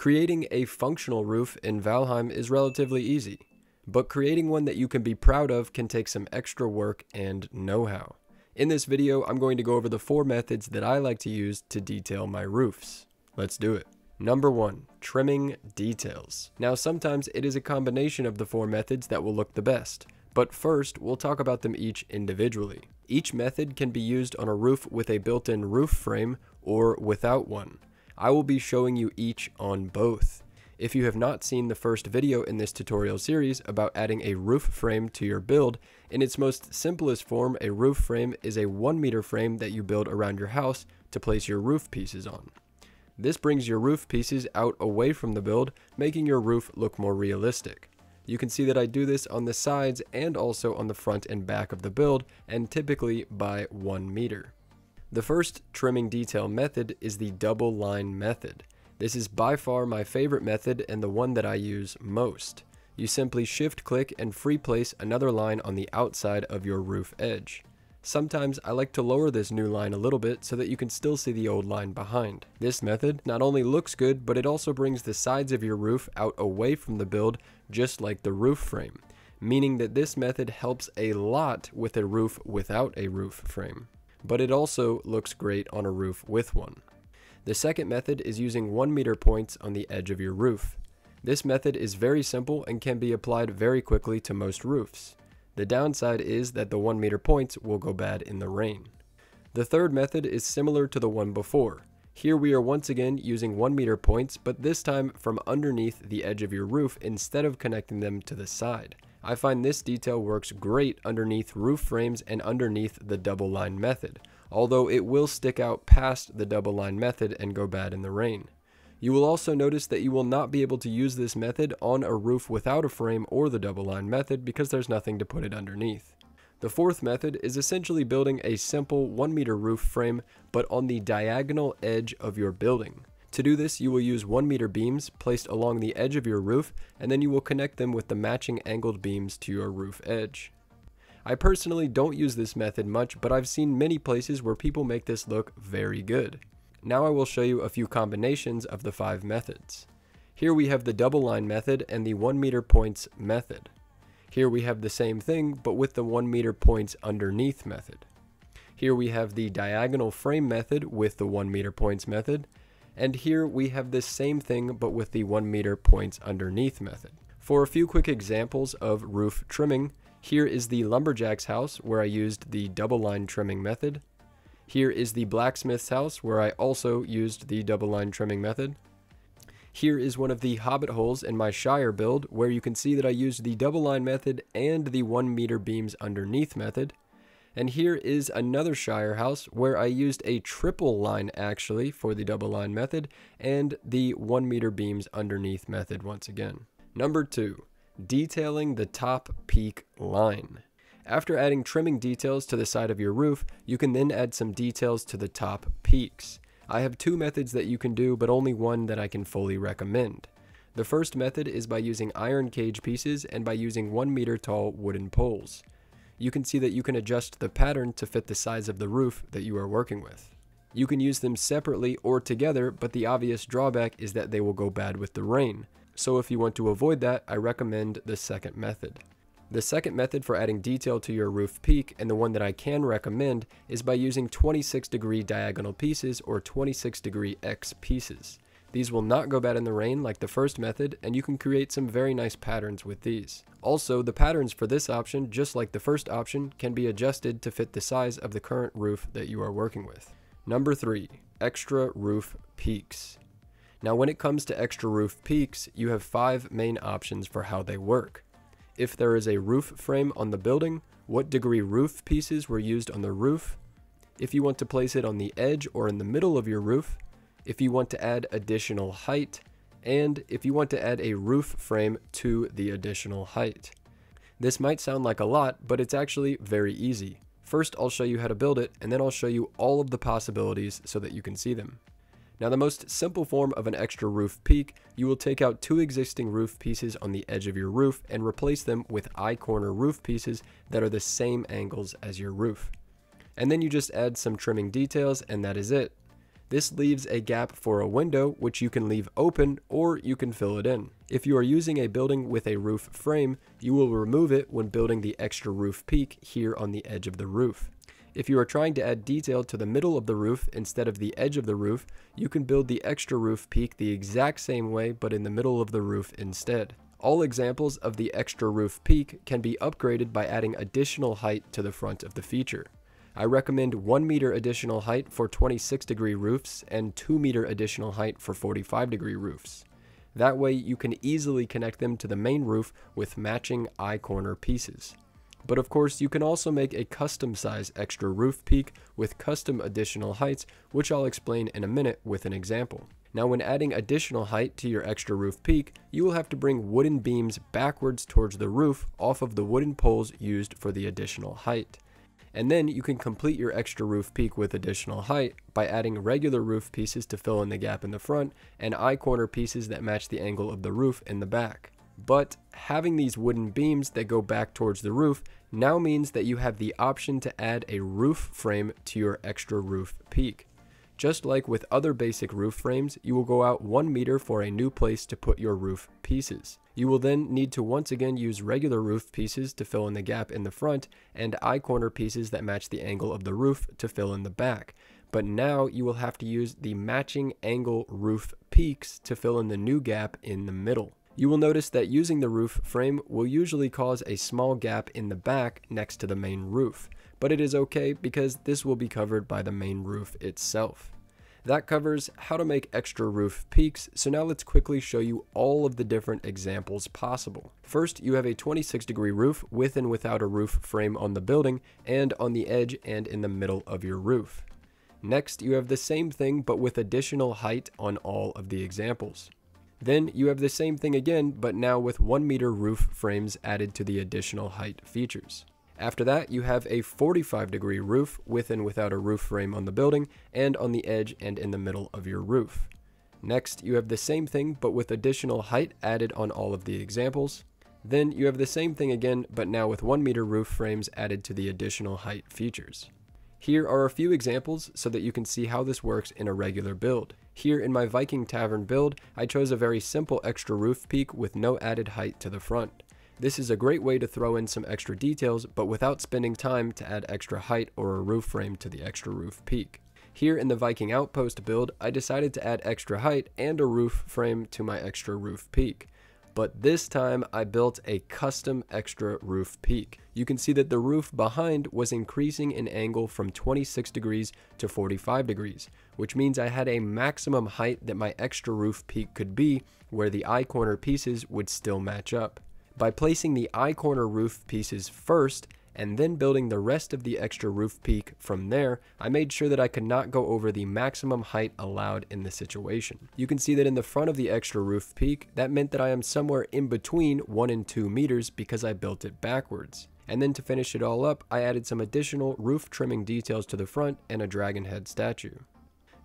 Creating a functional roof in Valheim is relatively easy, but creating one that you can be proud of can take some extra work and know-how. In this video, I'm going to go over the 4 methods that I like to use to detail my roofs. Let's do it. Number 1, trimming details. Now, sometimes it is a combination of the 4 methods that will look the best, but first, we'll talk about them each individually. Each method can be used on a roof with a built-in roof frame or without one. I will be showing you each on both. If you have not seen the first video in this tutorial series about adding a roof frame to your build, in its most simplest form, a roof frame is a 1-meter frame that you build around your house to place your roof pieces on. This brings your roof pieces out away from the build, making your roof look more realistic. You can see that I do this on the sides and also on the front and back of the build, and typically by 1 meter. The first trimming detail method is the double line method. This is by far my favorite method and the one that I use most. You simply shift click and free place another line on the outside of your roof edge. Sometimes I like to lower this new line a little bit so that you can still see the old line behind. This method not only looks good, but it also brings the sides of your roof out away from the build, just like the roof frame, meaning that this method helps a lot with a roof without a roof frame. But it also looks great on a roof with one. The second method is using 1-meter points on the edge of your roof. This method is very simple and can be applied very quickly to most roofs. The downside is that the 1-meter points will go bad in the rain. The third method is similar to the one before. Here we are once again using 1-meter points, but this time from underneath the edge of your roof instead of connecting them to the side. I find this detail works great underneath roof frames and underneath the double line method, although it will stick out past the double line method and go bad in the rain. You will also notice that you will not be able to use this method on a roof without a frame or the double line method because there's nothing to put it underneath. The fourth method is essentially building a simple 1-meter roof frame, but on the diagonal edge of your building. To do this, you will use 1-meter beams placed along the edge of your roof, and then you will connect them with the matching angled beams to your roof edge. I personally don't use this method much, but I've seen many places where people make this look very good. Now I will show you a few combinations of the 5 methods. Here we have the double line method and the 1-meter points method. Here we have the same thing, but with the 1-meter points underneath method. Here we have the diagonal frame method with the 1-meter points method. And here we have the same thing, but with the 1-meter points underneath method. For a few quick examples of roof trimming, here is the lumberjack's house where I used the double line trimming method. Here is the blacksmith's house where I also used the double line trimming method. Here is one of the hobbit holes in my Shire build where you can see that I used the double line method and the 1-meter beams underneath method. And here is another Shire house where I used a triple line actually for the double line method and the 1-meter beams underneath method once again. Number 2. Detailing the top peak line. After adding trimming details to the side of your roof, you can then add some details to the top peaks. I have 2 methods that you can do, but only one that I can fully recommend. The first method is by using iron cage pieces and by using 1-meter tall wooden poles. You can see that you can adjust the pattern to fit the size of the roof that you are working with. You can use them separately or together, but the obvious drawback is that they will go bad with the rain. So if you want to avoid that, I recommend the second method. The second method for adding detail to your roof peak, and the one that I can recommend, is by using 26-degree diagonal pieces or 26-degree X pieces. These will not go bad in the rain like the first method, and you can create some very nice patterns with these. Also, the patterns for this option, just like the first option, can be adjusted to fit the size of the current roof that you are working with. Number 3, extra roof peaks. Now, when it comes to extra roof peaks, you have 5 main options for how they work. If there is a roof frame on the building, what degree roof pieces were used on the roof, if you want to place it on the edge or in the middle of your roof, if you want to add additional height, and if you want to add a roof frame to the additional height. This might sound like a lot, but it's actually very easy. First, I'll show you how to build it, and then I'll show you all of the possibilities so that you can see them. Now, the most simple form of an extra roof peak, you will take out 2 existing roof pieces on the edge of your roof and replace them with I-corner roof pieces that are the same angles as your roof. And then you just add some trimming details, and that is it. This leaves a gap for a window, which you can leave open or you can fill it in. If you are using a building with a roof frame, you will remove it when building the extra roof peak here on the edge of the roof. If you are trying to add detail to the middle of the roof instead of the edge of the roof, you can build the extra roof peak the exact same way but in the middle of the roof instead. All examples of the extra roof peak can be upgraded by adding additional height to the front of the feature. I recommend 1 meter additional height for 26 degree roofs and 2 meter additional height for 45 degree roofs. That way you can easily connect them to the main roof with matching eye-corner pieces. But of course, you can also make a custom size extra roof peak with custom additional heights, which I'll explain in a minute with an example. Now, when adding additional height to your extra roof peak, you will have to bring wooden beams backwards towards the roof off of the wooden poles used for the additional height. And then you can complete your extra roof peak with additional height by adding regular roof pieces to fill in the gap in the front and eye-corner pieces that match the angle of the roof in the back. But having these wooden beams that go back towards the roof now means that you have the option to add a roof frame to your extra roof peak. Just like with other basic roof frames, you will go out 1 meter for a new place to put your roof pieces. You will then need to once again use regular roof pieces to fill in the gap in the front and eye-corner pieces that match the angle of the roof to fill in the back. But now you will have to use the matching angle roof peaks to fill in the new gap in the middle. You will notice that using the roof frame will usually cause a small gap in the back next to the main roof, but it is okay because this will be covered by the main roof itself. That covers how to make extra roof peaks, so now let's quickly show you all of the different examples possible. First, you have a 26 degree roof with and without a roof frame on the building and on the edge and in the middle of your roof. Next, you have the same thing but with additional height on all of the examples. Then you have the same thing again, but now with 1 meter roof frames added to the additional height features. After that, you have a 45 degree roof with and without a roof frame on the building and on the edge and in the middle of your roof. Next, you have the same thing, but with additional height added on all of the examples. Then you have the same thing again, but now with 1 meter roof frames added to the additional height features. Here are a few examples so that you can see how this works in a regular build. Here in my Viking Tavern build, I chose a very simple extra roof peak with no added height to the front. This is a great way to throw in some extra details, but without spending time to add extra height or a roof frame to the extra roof peak. Here in the Viking Outpost build, I decided to add extra height and a roof frame to my extra roof peak. But this time I built a custom extra roof peak. You can see that the roof behind was increasing in angle from 26 degrees to 45 degrees, which means I had a maximum height that my extra roof peak could be where the eye corner pieces would still match up. By placing the eye corner roof pieces first and then building the rest of the extra roof peak from there, I made sure that I could not go over the maximum height allowed in the situation. You can see that in the front of the extra roof peak, that meant that I am somewhere in between 1 and 2 meters because I built it backwards. And then to finish it all up, I added some additional roof trimming details to the front and a dragon head statue.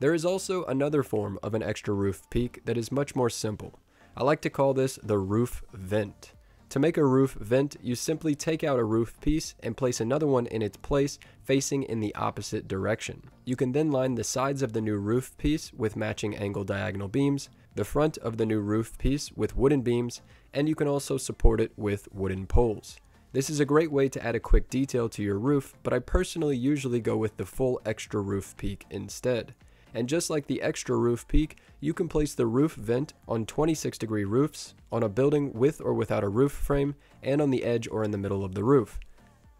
There is also another form of an extra roof peak that is much more simple. I like to call this the roof vent. To make a roof vent, you simply take out a roof piece and place another one in its place facing in the opposite direction. You can then line the sides of the new roof piece with matching angle diagonal beams, the front of the new roof piece with wooden beams, and you can also support it with wooden poles. This is a great way to add a quick detail to your roof, but I personally usually go with the full extra roof peak instead. And just like the extra roof peak, you can place the roof vent on 26 degree roofs, on a building with or without a roof frame, and on the edge or in the middle of the roof.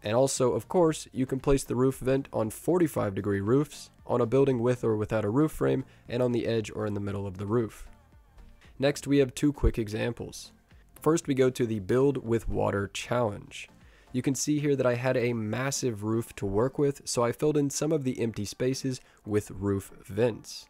And also, of course, you can place the roof vent on 45 degree roofs, on a building with or without a roof frame, and on the edge or in the middle of the roof. Next, we have two quick examples. First, we go to the Build with Water challenge. You can see here that I had a massive roof to work with, so I filled in some of the empty spaces with roof vents.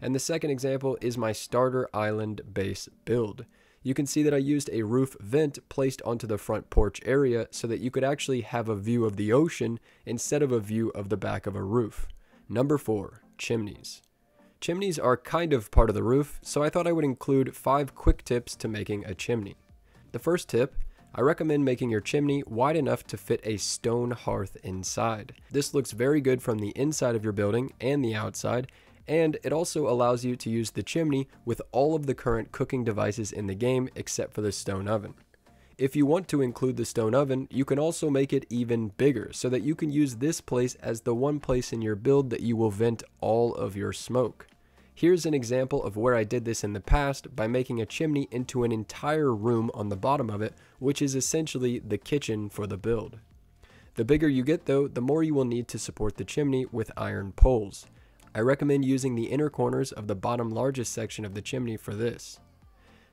And the second example is my starter island base build. You can see that I used a roof vent placed onto the front porch area so that you could actually have a view of the ocean instead of a view of the back of a roof. Number 4, chimneys. Chimneys are kind of part of the roof, so I thought I would include 5 quick tips to making a chimney. The first tip, I recommend making your chimney wide enough to fit a stone hearth inside. This looks very good from the inside of your building and the outside, and it also allows you to use the chimney with all of the current cooking devices in the game except for the stone oven. If you want to include the stone oven, you can also make it even bigger so that you can use this place as the one place in your build that you will vent all of your smoke. Here's an example of where I did this in the past by making a chimney into an entire room on the bottom of it, which is essentially the kitchen for the build. The bigger you get though, the more you will need to support the chimney with iron poles. I recommend using the inner corners of the bottom largest section of the chimney for this.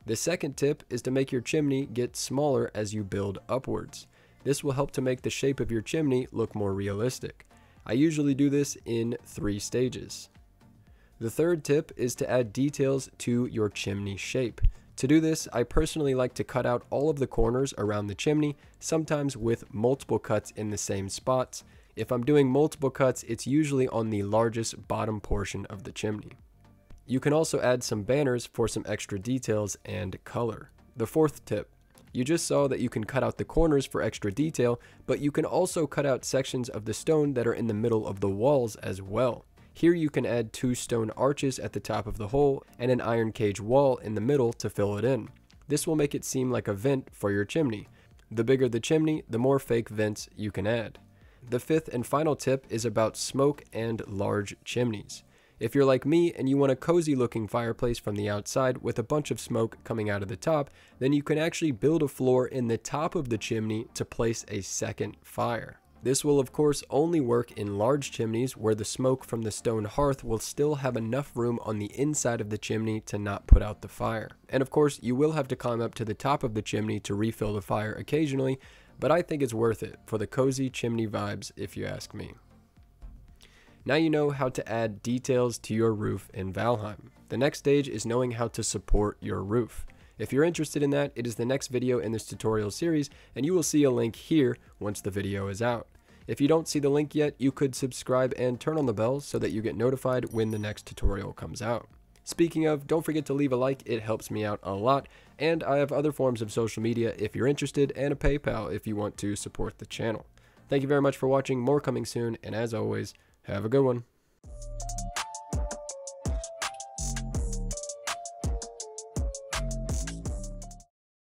The second tip is to make your chimney get smaller as you build upwards. This will help to make the shape of your chimney look more realistic. I usually do this in 3 stages. The third tip is to add details to your chimney shape. To do this, I personally like to cut out all of the corners around the chimney, sometimes with multiple cuts in the same spots. If I'm doing multiple cuts, it's usually on the largest bottom portion of the chimney. You can also add some banners for some extra details and color. The fourth tip. You just saw that you can cut out the corners for extra detail, but you can also cut out sections of the stone that are in the middle of the walls as well. Here you can add 2 stone arches at the top of the hole and an iron cage wall in the middle to fill it in. This will make it seem like a vent for your chimney. The bigger the chimney, the more fake vents you can add. The fifth and final tip is about smoke and large chimneys. If you're like me and you want a cozy looking fireplace from the outside with a bunch of smoke coming out of the top, then you can actually build a floor in the top of the chimney to place a second fire. This will of course only work in large chimneys where the smoke from the stone hearth will still have enough room on the inside of the chimney to not put out the fire. And of course you will have to climb up to the top of the chimney to refill the fire occasionally, but I think it's worth it for the cozy chimney vibes if you ask me. Now you know how to add details to your roof in Valheim. The next stage is knowing how to support your roof. If you're interested in that, it is the next video in this tutorial series, and you will see a link here once the video is out. If you don't see the link yet, you could subscribe and turn on the bell so that you get notified when the next tutorial comes out. Speaking of, don't forget to leave a like, it helps me out a lot, and I have other forms of social media if you're interested, and a PayPal if you want to support the channel. Thank you very much for watching, more coming soon, and as always, have a good one.